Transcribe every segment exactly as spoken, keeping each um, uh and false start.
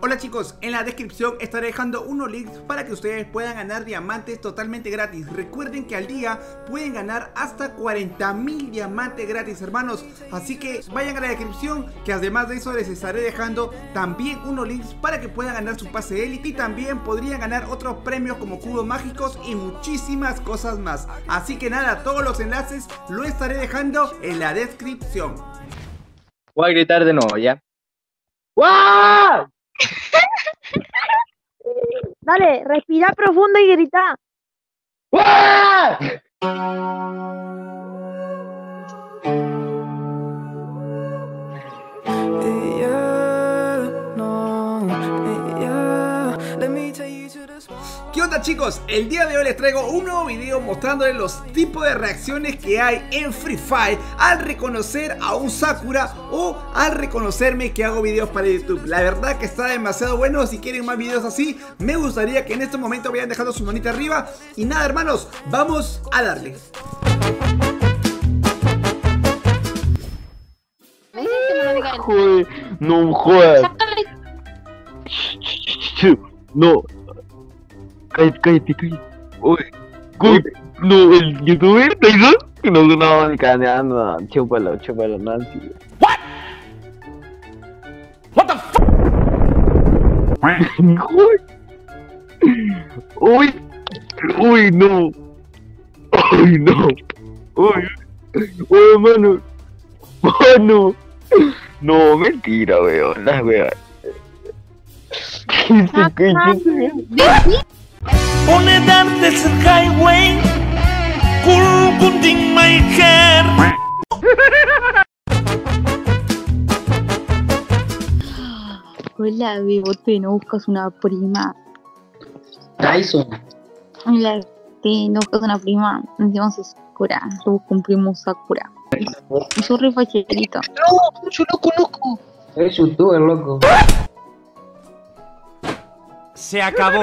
Hola chicos, en la descripción estaré dejando unos links para que ustedes puedan ganar diamantes totalmente gratis. Recuerden que al día pueden ganar hasta cuarenta mil diamantes gratis, hermanos. Así que vayan a la descripción, que además de eso les estaré dejando también unos links para que puedan ganar su pase élite. Y también podrían ganar otros premios como cubos mágicos y muchísimas cosas más. Así que nada, todos los enlaces lo estaré dejando en la descripción. Voy a gritar de nuevo, ¿ya? ¡Wow! Dale, respira profundo y grita. ¡Uah! ¿Qué onda chicos? El día de hoy les traigo un nuevo video mostrándoles los tipos de reacciones que hay en Free Fire al reconocer a un Sakura o al reconocerme que hago videos para YouTube. La verdad que está demasiado bueno. Si quieren más videos así, me gustaría que en este momento vayan dejando su manita arriba. Y nada hermanos, vamos a darle. No joder. No. Cállate, cállate, cállate. Uy, no, el youtuber Tayson. No, no, no, no, chúpalo, chúpalo, Nancy. What? What the fuck? Uy, uy, no. Uy, no. Uy, uy, mano. Mano. No, mentira, weón. Las weas. ¿Qué se qué? On a darkness highway, cool putting my hair. Hola, bebote, ¿no buscas una prima? Tayson. Hola, te no buscas una prima. Nos llamamos Sakura. Yo busco un primo Sakura. Yo re facherito. No, yo no conozco. Eres youtuber, loco. Se acabó.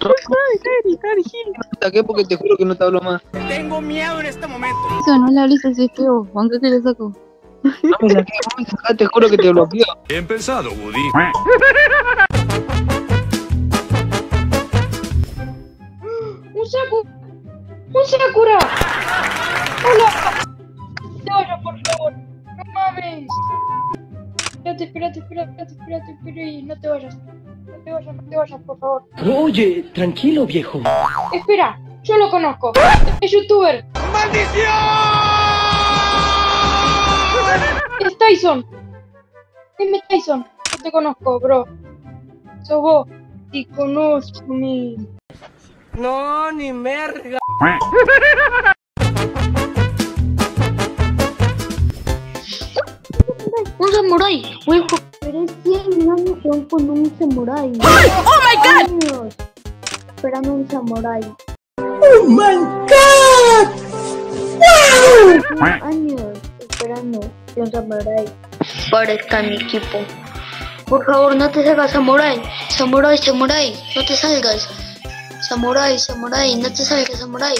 Cari, Cari, Gil. Me saqué porque te juro que no te hablo más. Tengo miedo en este momento. Eso no le hables así, tío. Aunque te lo saco. No me saqué, no me saqué, te juro que te bloqueo. Bien pensado, Woody. Un saco. Un Sakura. Hola. No, no, por favor. No mames. Espérate, espérate, espérate, espérate, espérate. No te vayas. No te vayas, no te vayas, por favor. Oye, tranquilo, viejo. Espera, yo lo conozco. Es youtuber. ¡Maldición! Es Tayson. Dime Tayson. Yo te conozco, bro. Sos vos. Te conozco, mi... No, ni merga. Un samurái, huevo. Pero es cien años que van con un samurái. ¡Oh my god! Años esperando un samurái. ¡Oh my god! ¡Wow! Años esperando un samurái. Parezca mi equipo. Por favor, no te salgas, samurái. Samurái, samurái, no te salgas. Samurái, samurái, no te salgas, samurái.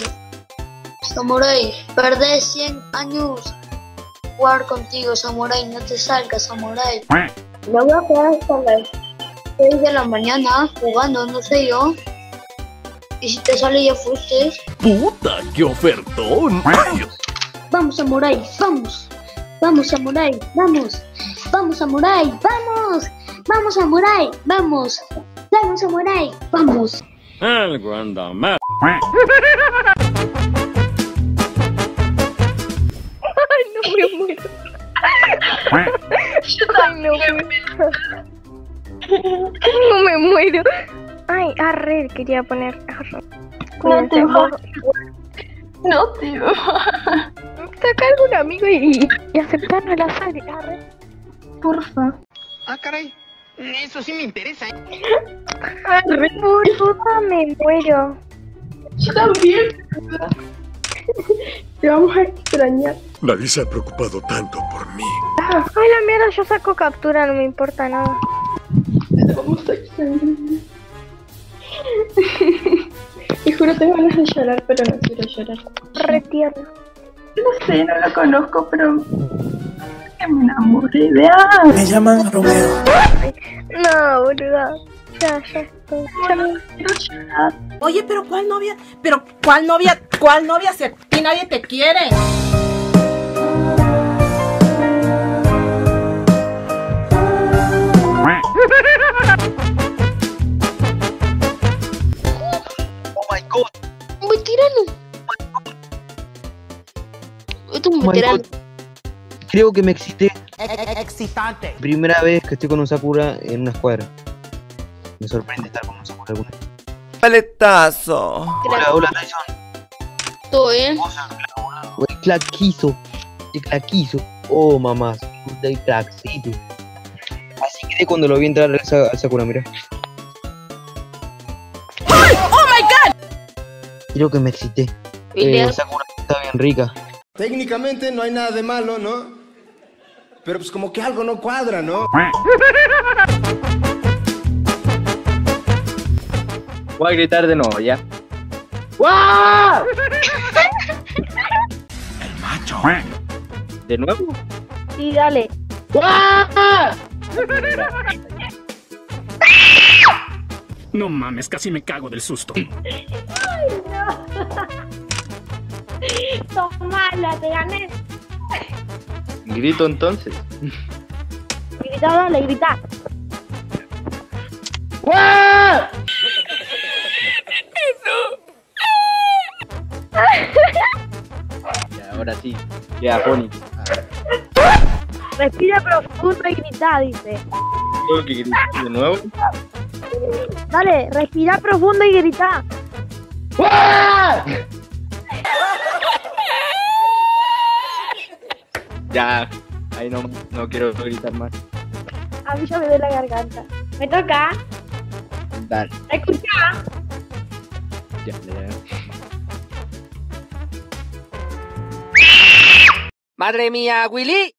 Samurái, perdés cien años. Jugar contigo, samurái, no te salgas, samurái. Me voy a quedar hasta las seis de la mañana jugando, no sé yo. Y si te sale ya fuiste. ¡Puta, qué ofertón! Vamos, samurái, vamos. Vamos, samurái, vamos. Vamos, samurái, vamos. Vamos, samurái, vamos. Vamos, samurái, vamos. El guandamá. Ay, no me muero. No me muero. Ay, arre, quería poner. No te vas. No te vas. Sacar algún amigo y, y aceptarnos la sal. Arre. Porfa. Ah, caray. Eso sí me interesa, ¿eh? Puta, me muero. Yo también. Te vamos a extrañar. Nadie se ha preocupado tanto por mí. Ah, ay, la mierda, yo saco captura, no me importa nada. Vamos a extrañar. Te juro, tengo ganas de llorar, pero no quiero llorar. Retierno. No sé, no lo conozco, pero... me enamoré de algo. Me llaman Romeo. No, boludo. Ya, ya estoy. Ya no quiero llorar. Oye, pero ¿cuál novia? Pero ¿cuál novia? ¿Cuál novia? Si aquí nadie te quiere. Oh my god. Me tiraron. Me tiraron. Creo que me excité. Excitante. Primera vez que estoy con un Sakura en una escuadra. Me sorprende estar con un Sakura alguna vez. Paletazo. Hola, hola, Tayson. ¿Todo bien? El claquizo. El claquizo. Oh, mamá. El claquito. Así quedé cuando lo vi entrar al Sakura, mira. ¡Oh, my god! Creo que me excité. El Sakura está bien rica. Técnicamente no hay nada de malo, ¿no? Pero pues como que algo no cuadra, ¿no? Voy a gritar de nuevo, ¿ya? ¡Guau! El macho. ¿De nuevo? Sí, dale. ¡Guau! No mames, casi me cago del susto. ¡Ay, no! Tomala, te gané. Grito entonces. Grita, dale, grita. ¡Guau! Eso. Ahora sí. Ya, Pony. Respira profundo y grita, dice. Tengo que gritar de nuevo. Dale, respira profundo y grita. ¡Guau! Ya, ahí no, no quiero gritar más. A mí ya me duele la garganta. ¿Me toca? Dale. ¿Me escuchás? Ya, ya. ¡Madre mía, Willy!